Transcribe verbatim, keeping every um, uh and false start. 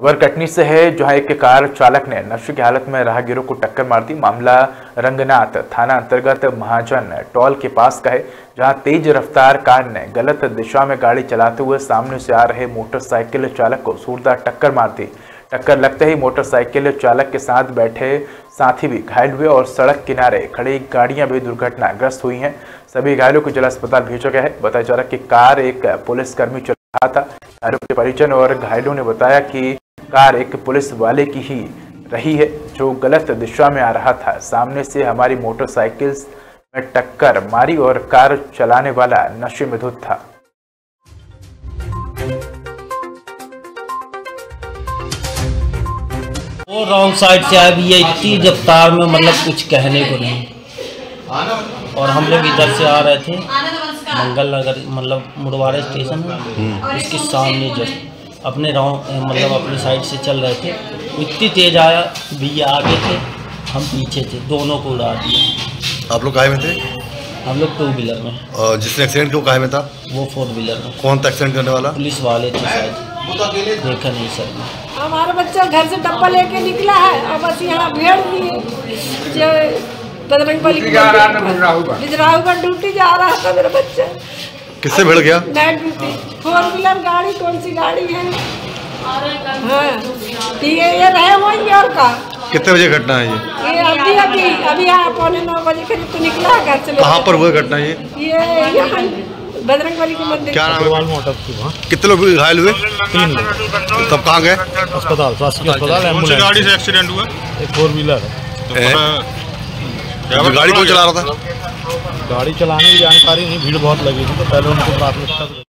खबर कटनी से है जहां एक कार चालक ने नशे की हालत में राहगीरों को टक्कर मार दी। मामला रंगनाथ थाना अंतर्गत महाजन टॉल के पास का है, जहां तेज रफ्तार कार ने गलत दिशा में गाड़ी चलाते हुए सामने से आ रहे मोटरसाइकिल चालक को जोरदार टक्कर मार दी। टक्कर लगते ही मोटरसाइकिल चालक के साथ बैठे साथी भी घायल हुए और सड़क किनारे खड़ी गाड़ियां भी दुर्घटनाग्रस्त हुई हैं। सभी घायलों को जिला अस्पताल भेजा गया है। बताया जा रहा है कि कार एक पुलिसकर्मी चला रहा था। घायलों के परिजन और घायलों ने बताया कि कार एक पुलिस वाले की ही रही है जो गलत दिशा में आ रहा था। सामने से हमारी मोटरसाइकिल में टक्कर मारी और कार चलाने वाला नशे में धुत था। वो रॉन्ग साइड से आया भी है, इतनी रफ्तार में मतलब कुछ कहने को नहीं। और हम लोग इधर से आ रहे थे मंगल नगर मतलब मुड़वारे स्टेशन, उसके सामने जस्ट अपने राउंड मतलब अपने साइड से चल रहे थे। इतनी तेज आया, भैया आगे थे, हम पीछे थे, दोनों को उड़ा दिया। आप लोग काहे में थे? हम लोग टू व्हीलर में। जिसने एक्सीडेंट किया वो काहे में था? वो फोर व्हीलर में। कौन था एक्सीडेंट करने वाला? पुलिस वाले थे शायद, देखा नहीं सर। हमारा बच्चा घर से डब्बा लेके निकला है और बस यहाँ भेड़ दिए, ड्यूटी जा रहा था मेरा बच्चा। किससे भिड़ गया? नाइट ड्यूटी, फोर व्हीलर गाड़ी, कौन सी गाड़ी है? हाँ, ये रहे होंगे। और का कितने बजे घटना है ये? ये अभी अभी अभी यहाँ पौने नौ बजे करीब तो निकला है घर से। कहाँ पर हुआ घटना ये? ये यहाँ बजरंगबली के मंदिर। क्या नाम है वहाँ? कितने लोग घायल हुए? तीन लोग। तब कहाँ गए? अस्पताल, शासकीय अस्पताल। गाड़ी से एक्सीडेंट हुआ? Four wheeler. गाड़ी कौन चला रहा था? गाड़ी चलाने की जानकारी नहीं, भीड़ बहुत लगी थी तो पहले उनको प्राथमिकता